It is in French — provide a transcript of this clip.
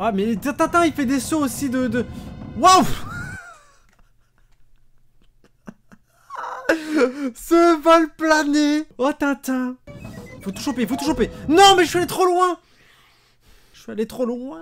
Ah mais Tintin il fait des sauts aussi de... Waouh. Ce vol plané. Oh Tintin. Faut tout choper, faut tout choper. Non mais je suis allé trop loin.